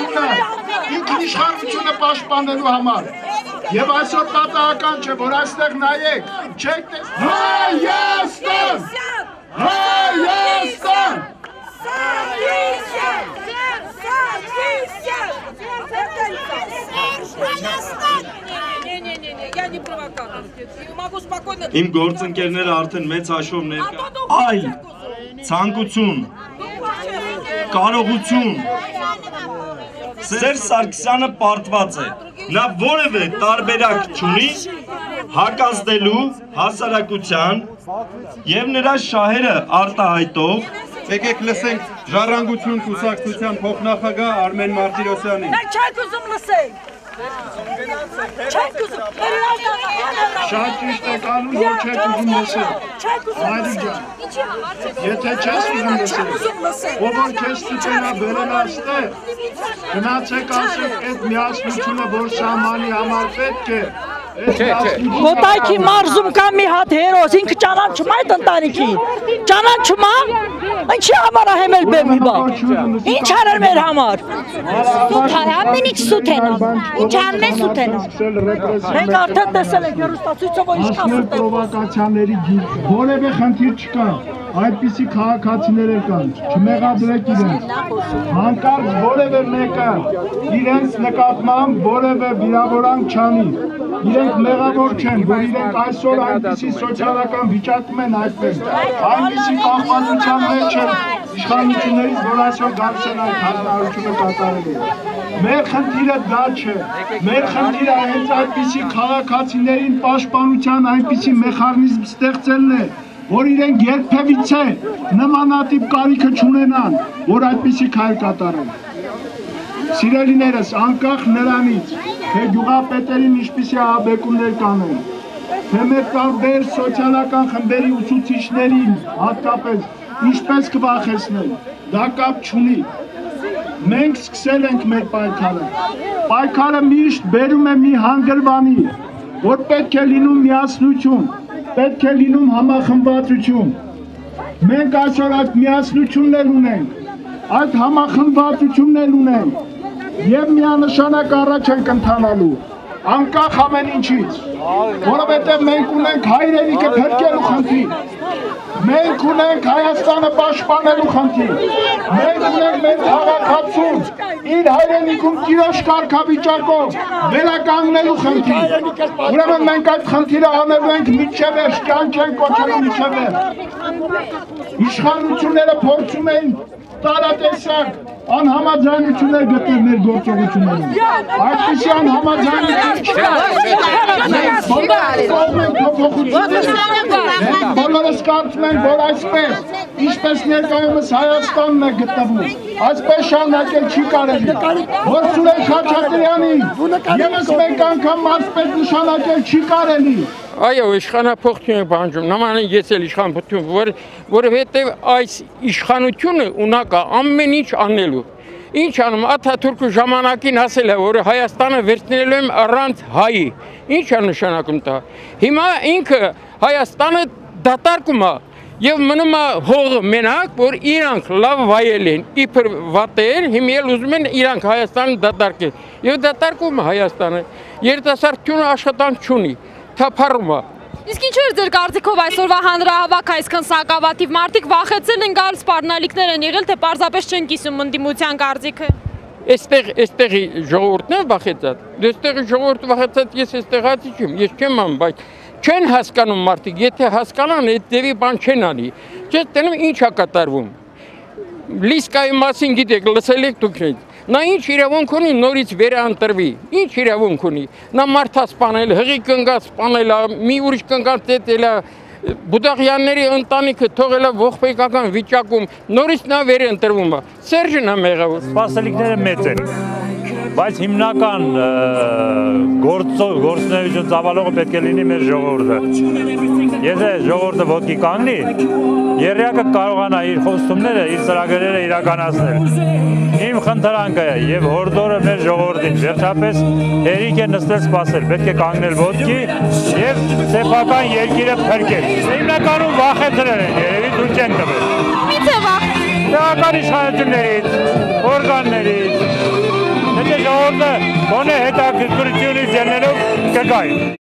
Չկա։ Ինքն իշխանությունը պաշտպանելու համար։ Եվ այսօր պատահական չէ, որ այստեղ նայեք, չեք տես Հայաստան։ Հայաստան։ Իմ գործընկերները արդեն մեծ հաշվով ներկա են։ Այլ ցանկություն, կարողություն։ Սերժ Սարգսյանը պարտված է, նա որևէ տարբերակ չունի հակազդելու հասարակության եւ նրա շահերը արտահայտող։ Եկեք լսենք Ժառանգություն կուսակցության փոխնախագահ Արմեն Մարտիրոսյանին։ Նա չի կուզում լսել։ Çay kızım, şahit işte kanun o çay kızım nasıl? Ayrıca, yeter çay kızım nasıl? Oban kestiğine böyle nasıl? Kınaçe kasık etmiyaz bütüne borsa mani amalfet ki. Kotay ki marzum kami hat heroz, inki canan çumay tantani ki. Canan çuma, inki hamara hemel bemiba. İnki harar merhamar. Sut haram ben hiç sut enam. İnki hamme sut enam. Ben artık desene görürsen suçu bu iş kalsın. Asıl provokasyonları gir. Böyle bir hantir çıkar. Այդպիսի քաղաքացիներ կան, չմեղադրեք իրենց, հանկարծ որևէ մեկը իրենց նկատմամբ որևէ վիրավորանք չանի, իրենք մեղավոր չեն, որ իրենք այսօր այնպիսի սոցիալական վիճակում են, այնպիսի կախվածության մեջ են իշխանություններից, որ այսօր գալիս են այդ հանրահարությունը կատարելու։ Մեր խնդիրը դա չէ, մեր խնդիրը հենց այնպիսի քաղաքացիներին պաշտպանության այնպիսի մեխանիզմ ստեղծելն է, որ իրենք երբևիցե նմանատիպ կարիքը չունենան, որ այդպիսի քայլ կատարեն։ Սիրելիներս, անկախ նրանից, թե գյուղապետերին ինչպիսի ահաբեկումներ կանեն, թե մեր տարբեր սոցիալական խմբերի ուսուցիչներին հատկապես ինչպես կվախեցնեն, դա կապ չունի։ Մենք սկսել ենք մեր պայքարը։ Պայքարը միշտ բերում է մի հանգրվանի, որ պետք է լինում միասնություն, պետք է լինում համախմբվածություն։ Մենք այսօր այդ միասնություններ ունենք, այդ համախմբվածություններ ունենք և միանշանակ առաջ ենք ընթանալու, անկախ ամեն ինչից, որովհետև մենք ունենք հայրենիքը փրկելու խնդիր, մենք ունենք Հայաստանը պաշտպանելու խնդիր, մենք ունենք մեր քաղաքացուն իր հայրենիքում տիրոջ կարգավիճակով վերականգնելու խնդիր։ Ուրեմն մենք այդ խնդիրը անելու ենք մինչև վերջ, կյանք ենք կոչելու մինչև վերջ։ Իշխանությունները փորձում են տարատեսակ անհամաձայնություններ գտնել մեր գործողություններում։ Այդպիսի անհամաձայնություն չկա։ Մենք բոլորս կարծում ենք, որ այսպես, ինչպես ներկայումս Հայաստանն է գտնվում, այսպես շարունակել չի կարելի։ Որ Սուրեն Խաչատրյանին ևս մեկ անգամ մարզպետ նշանակել չի կարելի։ Այո, իշխանապողություն է պահանջում, նամանը ես էլ իշխանություն, որովհետև այս իշխանությունը ունակ է ամեն ինչ անելու։ Ինչ անում, Աթաթուրքը ժամանակին ասել է, որ Հայաստանը վերցնելու եմ առանց հայի։ Ինչ է նշանակում դա։ Հիմա ինքը Հայաստանը դատարկում է և մնում է հողը մենակ, որ իրանք լավ վայել են, իբր վատեր, հիմա էլ ուզում են իրանք Հայաստանը դատարկեն։ Եվ դատարկում է Հայաստանը, երիտասարդությունը աշխատանք չունի, թափառում է։ Իսկ ինչու՞ ձեր կարծիքով այսօրվա հանրահավաք այսքան սակավաթիվ մարդիկ վախեցել են գալ, սպառնալիքներ են եղել, թե պարզապես չեն կիսում ընդդիմության կարծիքը։ Այստեղի ժողովուրդն է վախեցած։ Այստեղի ժողովուրդը վախեցած ես այստեղ ասի չեմ, ես չեմ անում, բայց չեն հասկանում մարդիկ, եթե հասկանան, այդ դեպի բան չեն անի։ Չես տենում ինչ է կատարվում։ Լիսկայի մասին գիտեք, լսել եք դուք ինձ։ Նա ինչ իրավունք ունի նորից վերանտրվի։ Ինչ իրավունք ունի։ Նա մարդա սպանել, հղի կնգած սպանել, մի ուրիշ կնգած դետել, Բուդաղյանների ընտանիքը թողել է ողբերգական վիճակում, նորից նա վերընտրվում է։ Սերժն է մեղավոր։ Սպասելիքները մեծ են, բայց հիմնական գործունեություն ծավալողը պետք է լինի մեր ժողովուրդը։ Եթե ժողովուրդը ոտքի կանգնի, եռյակը կարողանա իր խոստումները, իր ծրագրերը իրականացնել։ Իմ խնդրանքը է և հորդորը մեր ժողովրդին վերջապես հերիք է նստել սպասել, պետք է կանգնել ոտքի և սեփական երկիրը փրկել։ Հիմնականում վախեցրել են, երևի դուք չեն տվել։ Մինչև վախ։ Տեղական իշխանություններից, օրգաններից, Lord, one head of spiritual general, Kakai.